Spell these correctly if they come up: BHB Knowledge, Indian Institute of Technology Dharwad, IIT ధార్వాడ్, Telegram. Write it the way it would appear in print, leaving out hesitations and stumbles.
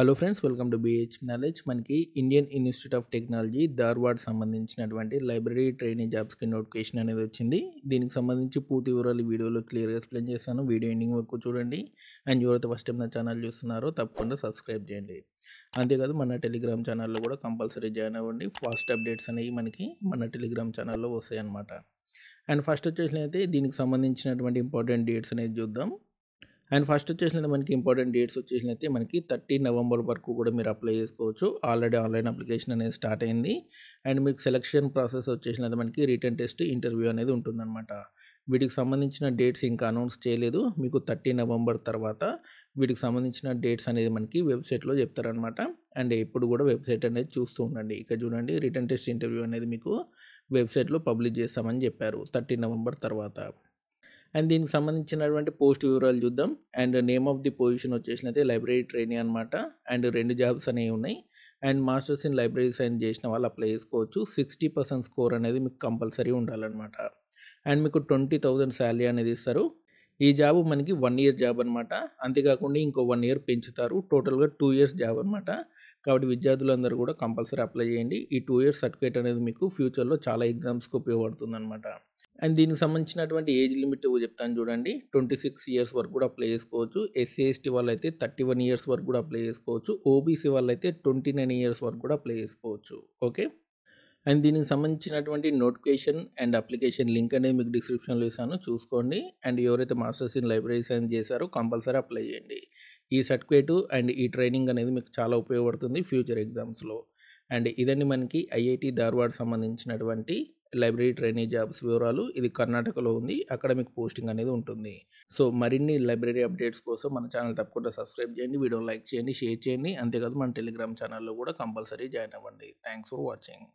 Hello friends, welcome to BHB Knowledge. మనకి Indian institute of technology ధార్వాడ్ సంబంధించినటువంటి library training జాబ్స్కి notification అనేది వచ్చింది. దీనికి సంబంధించి పూర్తి వివరాలు వీడియోలో క్లియర్గా ఎక్స్ప్లెయిన్ చేస్తాను. వీడియో ఎండింగ్ వరకు చూడండి. అండ్ ఎవరైతే ఫస్ట్ టైం నా ఛానల్ చూస్తున్నారో తప్పకుండా సబ్స్క్రైబ్ చేయండి. అంతేకాదు మన టెలిగ్రామ్ ఛానల్లో కూడా కంపల్సరీ జాయిన్ అవ్వండి. ఫాస్ట్ అప్డేట్స్ అనేవి మనకి మన టెలిగ్రామ్ ఛానల్లో వస్తాయి అన్నమాట. అండ్ ఫస్ట్ వచ్చేసినైతే దీనికి సంబంధించినటువంటి ఇంపార్టెంట్ డేట్స్ అనేది చూద్దాం. అండ్ ఫస్ట్ వచ్చేసినైతే మనకి ఇంపార్టెంట్ డేట్స్ వచ్చేసినైతే మనకి 30 నవంబర్ వరకు కూడా మీరు అప్లై చేసుకోవచ్చు. ఆల్రెడీ ఆన్లైన్ అప్లికేషన్ అనేది స్టార్ట్ అయింది. అండ్ మీకు సెలక్షన్ ప్రాసెస్ వచ్చేసినైతే మనకి రిటర్న్ టెస్ట్, ఇంటర్వ్యూ అనేది ఉంటుందన్నమాట. వీటికి సంబంధించిన డేట్స్ ఇంకా అనౌన్స్ చేయలేదు. మీకు 30 నవంబర్ తర్వాత వీటికి సంబంధించిన డేట్స్ అనేది మనకి వెబ్సైట్లో చెప్తారనమాట. అండ్ ఎప్పుడు కూడా వెబ్సైట్ అనేది చూస్తూ ఉండండి. ఇక్కడ చూడండి, రిటర్న్ టెస్ట్, ఇంటర్వ్యూ అనేది మీకు వెబ్సైట్లో పబ్లిష్ చేస్తామని చెప్పారు 30 నవంబర్ తర్వాత. అండ్ దీనికి సంబంధించినటువంటి పోస్ట్ వివరాలు చూద్దాం. And name of the position వచ్చేసినైతే లైబ్రరీ ట్రైనీ అనమాట. అండ్ 2 జాబ్స్ అనేవి ఉన్నాయి. And masters in library science చేసిన వాళ్ళు అప్లై చేసుకోవచ్చు. 60% స్కోర్ అనేది మీకు కంపల్సరీ ఉండాలన్నమాట. అండ్ మీకు 20,000 శాలరీ అనేది ఇస్తారు. ఈ జాబ్ మనకి 1 year జాబ్ అనమాట. అంతేకాకుండా ఇంకో 1 year పెంచుతారు. టోటల్గా 2 years జాబ్ అనమాట. కాబట్టి విద్యార్థులందరూ కూడా కంపల్సరీ అప్లై చేయండి. ఈ 2 years సర్టిఫికేట్ అనేది మీకు ఫ్యూచర్లో చాలా ఎగ్జామ్స్కి ఉపయోగపడుతుంది అనమాట. అండ్ దీనికి సంబంధించినటువంటి ఏజ్ లిమిట్ చెప్తాను చూడండి. 26 years వరకు కూడా అప్లై చేసుకోవచ్చు. ఎస్సీ ఎస్టీ వాళ్ళైతే 31 years వరకు కూడా అప్లై చేసుకోవచ్చు. ఓబీసీ వాళ్ళైతే 29 years వరకు కూడా అప్లై చేసుకోవచ్చు. ఓకే. అండ్ దీనికి సంబంధించినటువంటి నోటిఫికేషన్ అండ్ అప్లికేషన్ లింక్ అనేది మీకు డిస్క్రిప్షన్లో ఇస్తాను, చూసుకోండి. అండ్ ఎవరైతే మాస్టర్స్ ఇన్ లైబ్రరీ సైన్స్ చేశారో కంపల్సరీ అప్లై చేయండి. ఈ సర్టిఫికేట్ అండ్ ఈ ట్రైనింగ్ అనేది మీకు చాలా ఉపయోగపడుతుంది ఫ్యూచర్ ఎగ్జామ్స్లో. అండ్ ఇదండి మనకి IIT ధార్వాడ్ సంబంధించినటువంటి లైబ్రరీ ట్రైనీ జాబ్స్ వివరాలు. ఇది కర్ణాటకలో ఉంది. అకాడమిక్ పోస్టింగ్ అనేది ఉంటుంది. సో మరిన్ని లైబ్రరీ అప్డేట్స్ కోసం మన ఛానల్ తప్పకుండా సబ్స్క్రైబ్ చేయండి, వీడియోని లైక్ చేయండి, షేర్ చేయండి. అంతేకాదు మన టెలిగ్రామ్ ఛానల్లో కూడా కంపల్సరీ జాయిన్ అవ్వండి. Thanks for watching.